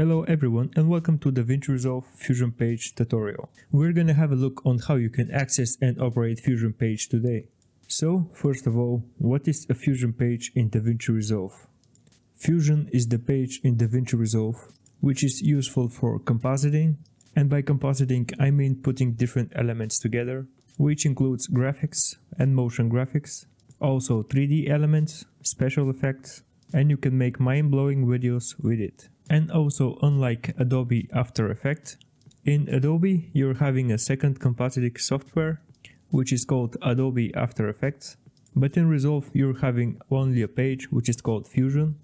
Hello everyone and welcome to DaVinci Resolve Fusion Page tutorial. We're gonna have a look on how you can access and operate Fusion Page today. So first of all, what is a Fusion Page in DaVinci Resolve? Fusion is the page in DaVinci Resolve which is useful for compositing, and by compositing I mean putting different elements together, which includes graphics and motion graphics, also 3D elements, special effects, and you can make mind-blowing videos with it. And also, unlike Adobe After Effects, in Adobe you're having a second compositing software which is called Adobe After Effects, but in Resolve you're having only a page which is called Fusion,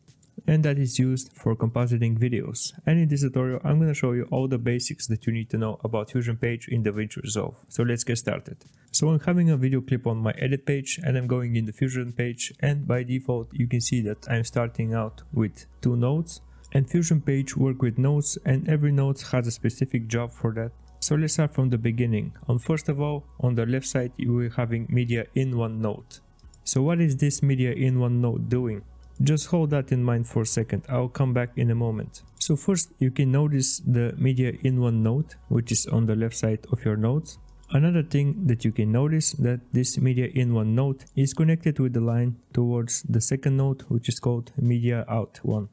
and that is used for compositing videos. And in this tutorial I'm gonna show you all the basics that you need to know about Fusion Page in DaVinci Resolve. So let's get started. So I'm having a video clip on my edit page and I'm going in the Fusion Page, and by default you can see that I'm starting out with two nodes. And Fusion Page work with nodes, and every node has a specific job for that. So let's start from the beginning. And first of all, on the left side you are having media in one node. So what is this media in one node doing? Just hold that in mind for a second, I'll come back in a moment. So first you can notice the media in one node, which is on the left side of your nodes. Another thing that you can notice that this media in one node is connected with the line towards the second node, which is called media out one.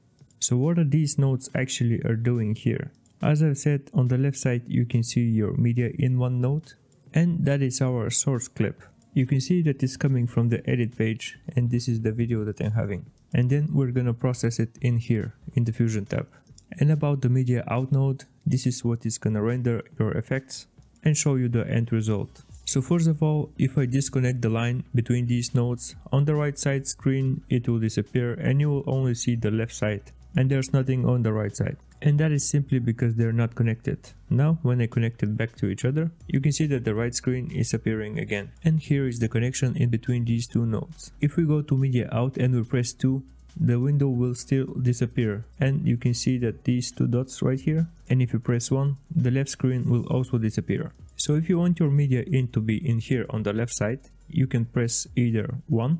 So what are these nodes actually are doing here? As I've said, on the left side you can see your media in one node, and that is our source clip. You can see that it's coming from the edit page, and this is the video that I'm having. And then we're gonna process it in here in the Fusion tab. And about the media out node, this is what is gonna render your effects and show you the end result. So first of all, if I disconnect the line between these nodes, on the right side screen it will disappear and you will only see the left side. And there's nothing on the right side, and that is simply because they're not connected. Now when I connect it back to each other, you can see that the right screen is appearing again, and here is the connection in between these two nodes. If we go to media out and we press 2, the window will still disappear, and you can see that these two dots right here, and if you press 1, the left screen will also disappear. So if you want your media in to be in here on the left side, you can press either 1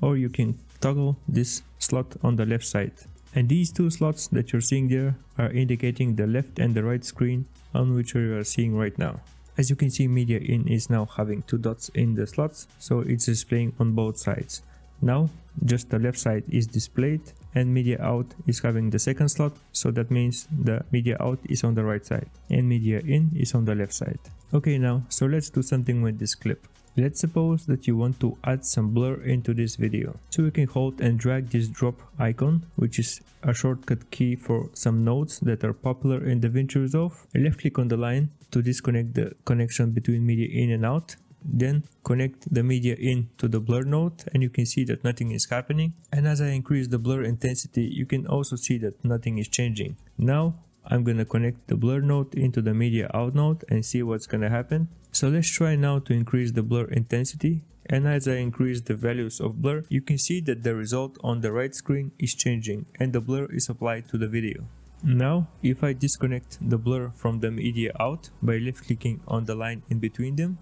or you can toggle this slot on the left side. And these two slots that you're seeing there are indicating the left and the right screen on which you are seeing right now. As you can see, media in is now having two dots in the slots, so it's displaying on both sides. Now just the left side is displayed, and media out is having the second slot, so that means the media out is on the right side and media in is on the left side. Okay, now so let's do something with this clip. Let's suppose that you want to add some blur into this video. So you can hold and drag this drop icon, which is a shortcut key for some nodes that are popular in DaVinci Resolve. Left click on the line to disconnect the connection between media in and out. Then connect the media in to the blur node, and you can see that nothing is happening. And as I increase the blur intensity, you can also see that nothing is changing. Now I'm gonna connect the blur node into the media out node and see what's gonna happen. So let's try now to increase the blur intensity, and as I increase the values of blur, you can see that the result on the right screen is changing and the blur is applied to the video. Now if I disconnect the blur from the media out by left clicking on the line in between them,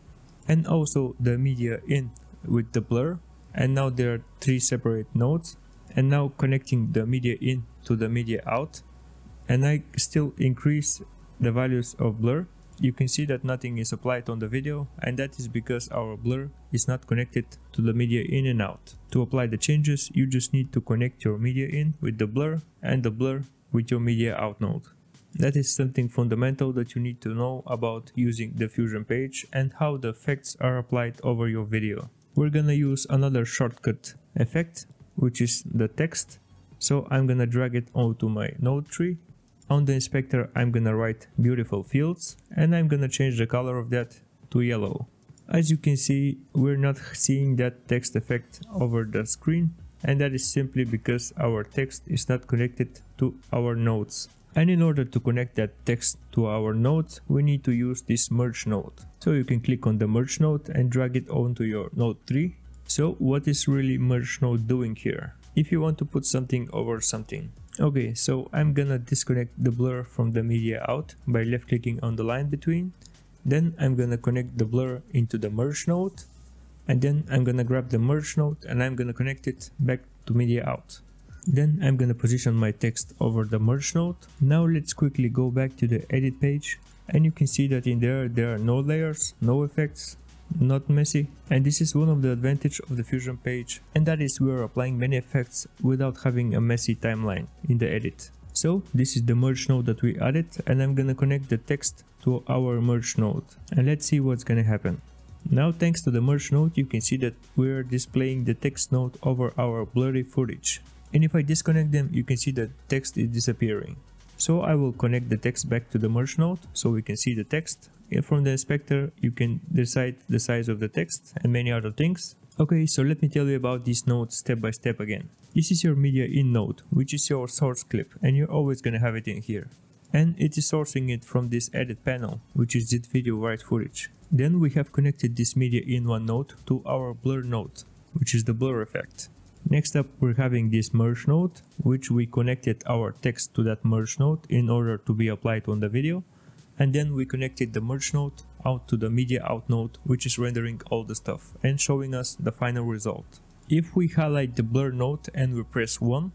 and also the media in with the blur, and now there are three separate nodes, and now connecting the media in to the media out, and I still increase the values of blur, you can see that nothing is applied on the video, and that is because our blur is not connected to the media in and out. To apply the changes, you just need to connect your media in with the blur and the blur with your media out node. That is something fundamental that you need to know about using the Fusion Page and how the effects are applied over your video. We're gonna use another shortcut effect, which is the text, so I'm gonna drag it onto my node tree. On the inspector I'm gonna write beautiful fields, and I'm gonna change the color of that to yellow. As you can see, we're not seeing that text effect over the screen, and that is simply because our text is not connected to our nodes. And in order to connect that text to our nodes, we need to use this merge node. So you can click on the merge node and drag it onto your node tree. So what is really merge node doing here? If you want to put something over something. Okay, so I'm gonna disconnect the blur from the media out by left clicking on the line between, then I'm gonna connect the blur into the merge node, and then I'm gonna grab the merge node and I'm gonna connect it back to media out. Then I'm gonna position my text over the merge node. Now let's quickly go back to the edit page, and you can see that in there are no layers, no effects, not messy. And this is one of the advantages of the Fusion page, and that is we are applying many effects without having a messy timeline in the edit. So this is the merge node that we added, and I'm gonna connect the text to our merge node, and let's see what's gonna happen. Now thanks to the merge node, you can see that we are displaying the text node over our blurry footage. And if I disconnect them, you can see that text is disappearing. So I will connect the text back to the merge node so we can see the text. And from the inspector, you can decide the size of the text and many other things. Okay, so let me tell you about these nodes step by step again. This is your media in node, which is your source clip, and you're always gonna have it in here. And it is sourcing it from this edit panel, which is this video right footage. Then we have connected this media in one node to our blur node, which is the blur effect. Next up, we're having this merge node, which we connected our text to that merge node in order to be applied on the video. And then we connected the merge node out to the media out node, which is rendering all the stuff and showing us the final result. If we highlight the blur node and we press 1,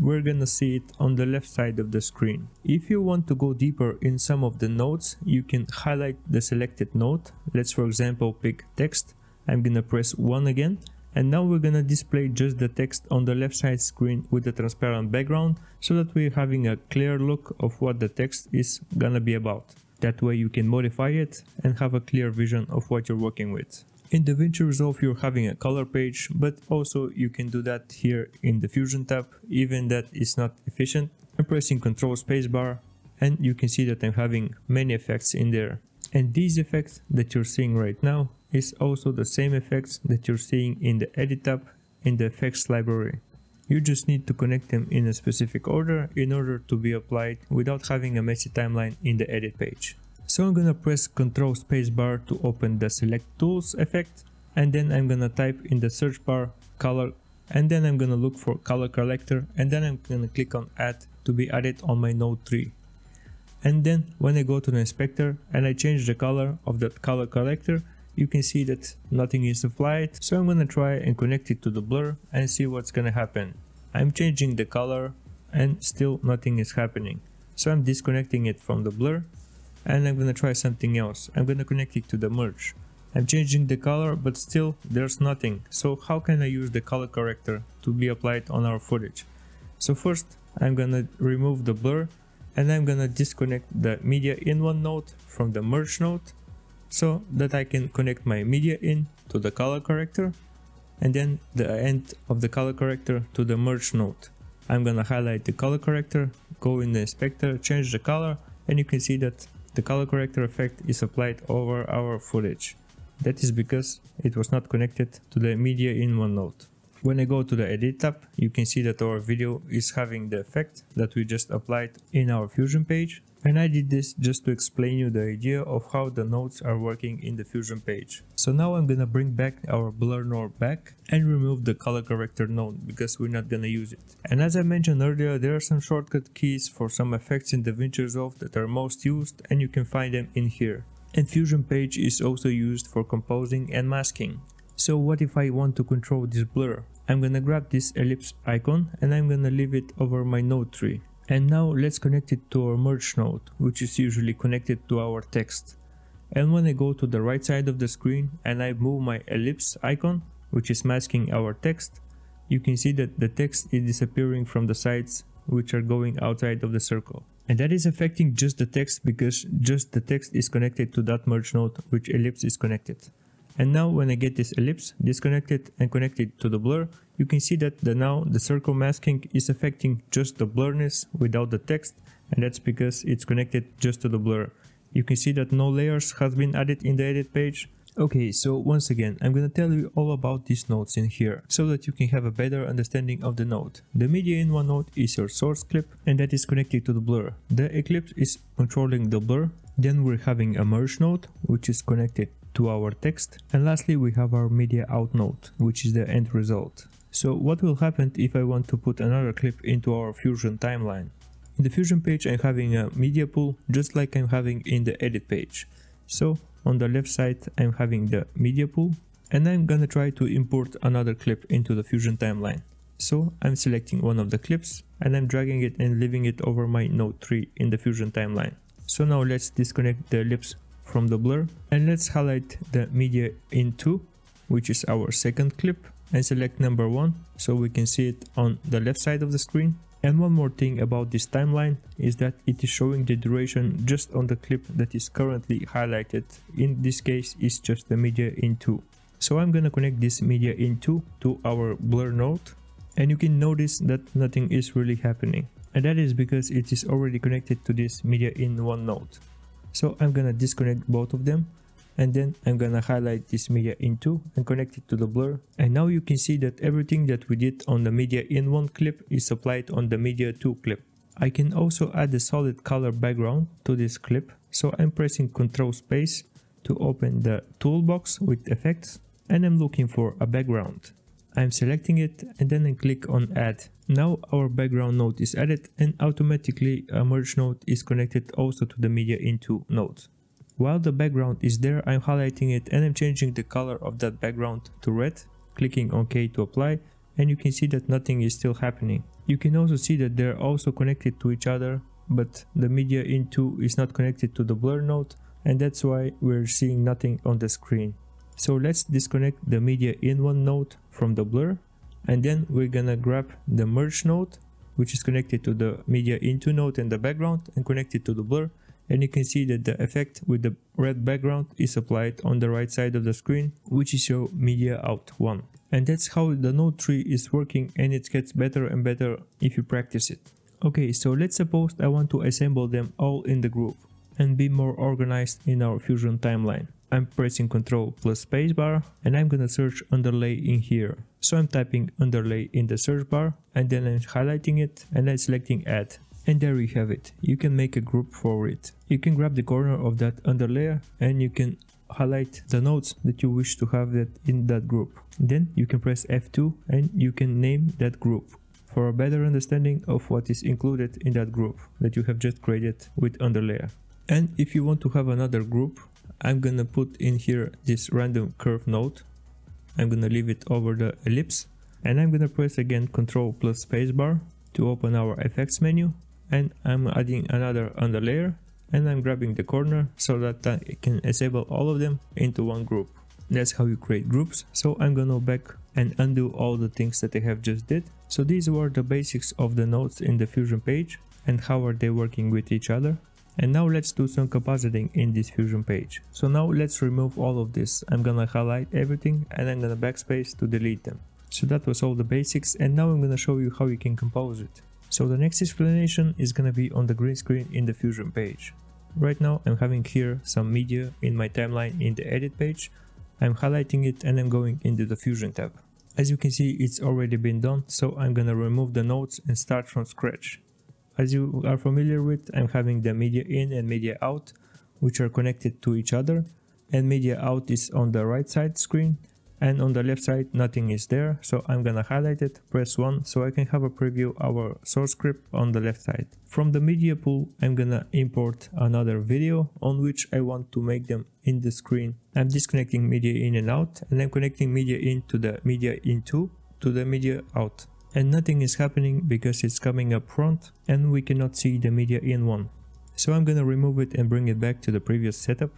we're gonna see it on the left side of the screen. If you want to go deeper in some of the nodes, you can highlight the selected node. Let's for example pick text. I'm gonna press 1 again. And now we're gonna display just the text on the left side screen with a transparent background so that we're having a clear look of what the text is gonna be about. That way you can modify it and have a clear vision of what you're working with. In DaVinci Resolve you're having a color page, but also you can do that here in the Fusion tab, even that is not efficient. I'm pressing Ctrl spacebar and you can see that I'm having many effects in there. And these effects that you're seeing right now is also the same effects that you're seeing in the edit tab in the effects library. You just need to connect them in a specific order in order to be applied without having a messy timeline in the edit page. So I'm gonna press Ctrl spacebar to open the select tools effect, and then I'm gonna type in the search bar color, and then I'm gonna look for color collector, and then I'm gonna click on add to be added on my node 3. And then when I go to the inspector and I change the color of the color collector, you can see that nothing is applied. So I'm gonna try and connect it to the blur and see what's gonna happen. I'm changing the color and still nothing is happening. So I'm disconnecting it from the blur and I'm gonna try something else. I'm gonna connect it to the merge. I'm changing the color, but still there's nothing. So how can I use the color corrector to be applied on our footage? So first I'm gonna remove the blur, and I'm gonna disconnect the media in one node from the merge node so that I can connect my media in to the color corrector and then the end of the color corrector to the merge node. I'm gonna highlight the color corrector, go in the inspector, change the color, and you can see that the color corrector effect is applied over our footage. That is because it was not connected to the media in one node. When I go to the edit tab, you can see that our video is having the effect that we just applied in our Fusion page. And I did this just to explain you the idea of how the nodes are working in the Fusion page. So now I'm gonna bring back our blur node back and remove the color corrector node because we're not gonna use it. And as I mentioned earlier, there are some shortcut keys for some effects in DaVinci Resolve that are most used, and you can find them in here. And Fusion page is also used for composing and masking. So what if I want to control this blur? I'm gonna grab this ellipse icon and I'm gonna leave it over my node 3. And now let's connect it to our merge node, which is usually connected to our text. And when I go to the right side of the screen and I move my ellipse icon, which is masking our text, you can see that the text is disappearing from the sides, which are going outside of the circle. And that is affecting just the text because just the text is connected to that merge node, which ellipse is connected. And now when I get this ellipse disconnected and connected to the blur, you can see that now the circle masking is affecting just the blurriness without the text, and that's because it's connected just to the blur. You can see that no layers has been added in the edit page. Okay, so once again, I'm gonna tell you all about these nodes in here so that you can have a better understanding of the node. The media in one node is your source clip, and that is connected to the blur. The ellipse is controlling the blur. Then we're having a merge node, which is connected to our text, and lastly we have our media out node, which is the end result. So what will happen if I want to put another clip into our Fusion timeline? In the Fusion page I'm having a media pool just like I'm having in the edit page. So on the left side I'm having the media pool, and I'm gonna try to import another clip into the Fusion timeline. So I'm selecting one of the clips and I'm dragging it and leaving it over my node 3 in the Fusion timeline. So now let's disconnect the ellipse from the blur and let's highlight the media in 2, which is our second clip, and select number 1 so we can see it on the left side of the screen. And one more thing about this timeline is that it is showing the duration just on the clip that is currently highlighted. In this case, it's just the media in 2. So I'm gonna connect this media in 2 to our blur node, and you can notice that nothing is really happening, and that is because it is already connected to this media in 1 node. So I'm gonna disconnect both of them, and then I'm gonna highlight this media in 2 and connect it to the blur. And now you can see that everything that we did on the media in 1 clip is applied on the media 2 clip. I can also add a solid color background to this clip, so I'm pressing Ctrl space to open the toolbox with effects, and I'm looking for a background. I'm selecting it and then I click on add. Now our background node is added, and automatically a merge node is connected also to the media into node. While the background is there, I'm highlighting it and I'm changing the color of that background to red, clicking OK to apply, and you can see that nothing is still happening. You can also see that they're also connected to each other, but the media into is not connected to the blur node, and that's why we're seeing nothing on the screen. So let's disconnect the media in 1 node from the blur, and then we're gonna grab the merge node, which is connected to the media into node and the background, and connect it to the blur, and you can see that the effect with the red background is applied on the right side of the screen, which is your media out 1. And that's how the node 3 is working, and it gets better and better if you practice it. Okay, so let's suppose I want to assemble them all in the group and be more organized in our Fusion timeline. I'm pressing Ctrl plus spacebar, and I'm gonna search underlay in here. So I'm typing underlay in the search bar, and then I'm highlighting it and I'm selecting add. And there you have it. You can make a group for it. You can grab the corner of that underlayer and you can highlight the nodes that you wish to have that in that group. Then you can press F2 and you can name that group for a better understanding of what is included in that group that you have just created with underlayer. And if you want to have another group, I'm gonna put in here this random curve node. I'm gonna leave it over the ellipse, and I'm gonna press again Ctrl plus spacebar to open our effects menu, and I'm adding another underlayer, and I'm grabbing the corner so that I can assemble all of them into one group. That's how you create groups. So I'm gonna go back and undo all the things that I have just did. So these were the basics of the nodes in the Fusion page and how are they working with each other. And now let's do some compositing in this Fusion page. So now let's remove all of this. I'm gonna highlight everything and I'm gonna backspace to delete them. So that was all the basics, and now I'm gonna show you how you can compose it. So the next explanation is gonna be on the green screen in the Fusion page. Right now I'm having here some media in my timeline in the edit page. I'm highlighting it and I'm going into the Fusion tab. As you can see, it's already been done, so I'm gonna remove the nodes and start from scratch. As you are familiar with, I'm having the media in and media out, which are connected to each other, and media out is on the right side screen, and on the left side nothing is there, so I'm gonna highlight it, press 1 so I can have a preview of our source script on the left side. From the media pool I'm gonna import another video on which I want to make them in the screen. I'm disconnecting media in and out, and I'm connecting media in to the media into to the media out. And nothing is happening because it's coming up front and we cannot see the media in 1. So I'm gonna remove it and bring it back to the previous setup.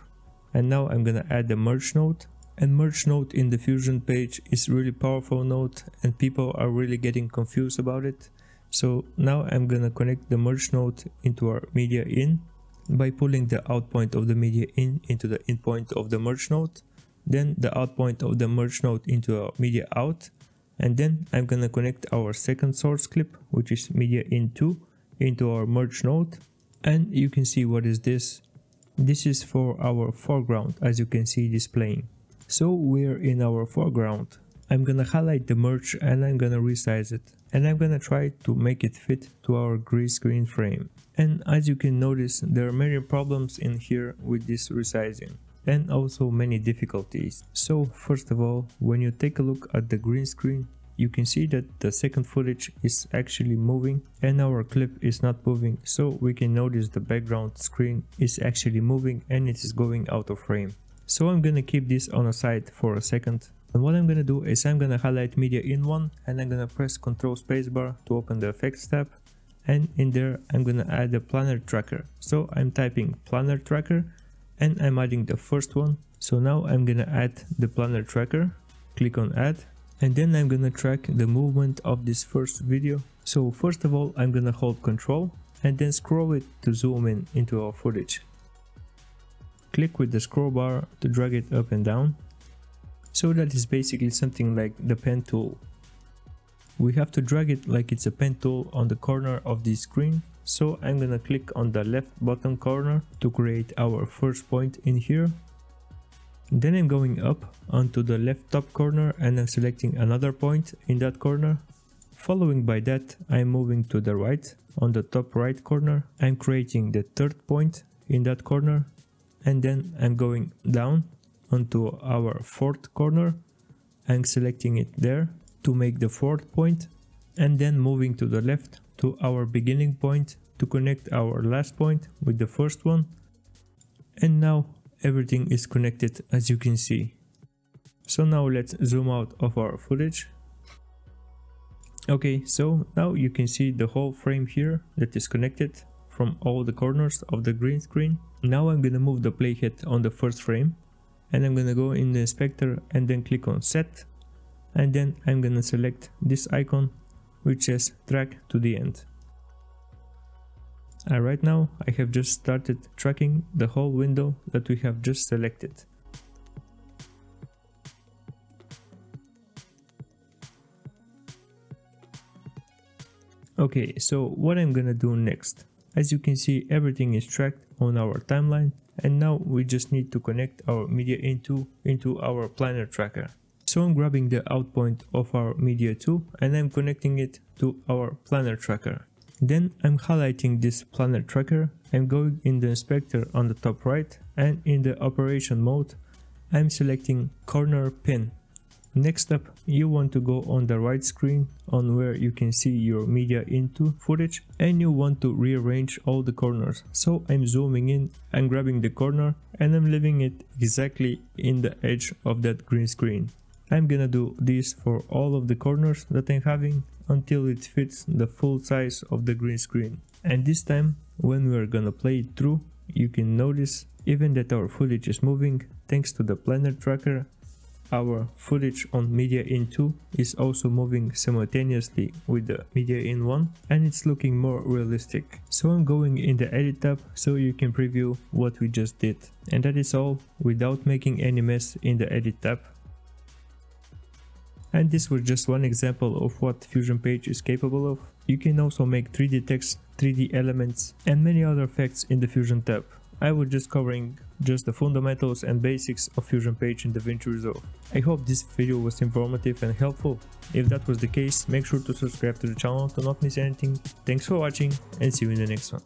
And now I'm gonna add the merge node. And merge node in the Fusion page is really powerful node, and people are really getting confused about it. So now I'm gonna connect the merge node into our media in by pulling the out point of the media in into the in point of the merge node, then the out point of the merge node into our media out. And then I'm gonna connect our second source clip, which is media in 2, into our merge node. And you can see what is this. This is for our foreground, as you can see displaying. So we're in our foreground. I'm gonna highlight the merge and I'm gonna resize it. And I'm gonna try to make it fit to our green screen frame. And as you can notice, there are many problems in here with this resizing, and also many difficulties. So first of all, when you take a look at the green screen, you can see that the second footage is actually moving and our clip is not moving, so we can notice the background screen is actually moving and it is going out of frame. So I'm gonna keep this on a side for a second And what I'm gonna do is I'm gonna highlight media in one, and I'm gonna press Ctrl spacebar to open the effects tab, and in there I'm gonna add a planar tracker. So I'm typing planar tracker and I'm adding the first one. So now I'm gonna add the planar tracker, click on add, and then I'm gonna track the movement of this first video. So first of all I'm gonna hold Ctrl and then scroll it to zoom in into our footage. Click with the scroll bar to drag it up and down. So that is basically something like the pen tool. We have to drag it like it's a pen tool on the corner of the screen. So I'm gonna click on the left bottom corner to create our first point in here. Then I'm going up onto the left top corner and I'm selecting another point in that corner. Following by that, I'm moving to the right. On the top right corner, I'm creating the third point in that corner. And then I'm going down onto our fourth corner and selecting it there to make the fourth point, and then moving to the left to our beginning point to connect our last point with the first one. And now everything is connected, as you can see. So now let's zoom out of our footage. Okay, so now you can see the whole frame here that is connected from all the corners of the green screen. Now I'm gonna move the playhead on the first frame, and I'm gonna go in the inspector and then click on set, and then I'm gonna select this icon which says track to the end. And right now I have just started tracking the whole window that we have just selected. Okay, so what I'm gonna do next? As you can see, everything is tracked on our timeline, and now we just need to connect our media into our planar tracker. So I'm grabbing the out point of our media 2 and I'm connecting it to our planar tracker. Then I'm highlighting this planar tracker, I'm going in the inspector on the top right, and in the operation mode I'm selecting corner pin. Next up, you want to go on the right screen on where you can see your media into footage, and you want to rearrange all the corners. So I'm zooming in and grabbing the corner, and I'm leaving it exactly in the edge of that green screen. I'm gonna do this for all of the corners that I'm having until it fits the full size of the green screen. And this time when we're gonna play it through, you can notice even that our footage is moving thanks to the planar tracker. Our footage on media in 2 is also moving simultaneously with the media in 1, and it's looking more realistic. So I'm going in the edit tab so you can preview what we just did. And that is all, without making any mess in the edit tab. And this was just one example of what Fusion Page is capable of. You can also make 3D text, 3D elements, and many other effects in the Fusion tab. I was just covering just the fundamentals and basics of Fusion Page in DaVinci Resolve. I hope this video was informative and helpful. If that was the case, make sure to subscribe to the channel to not miss anything. Thanks for watching, and see you in the next one.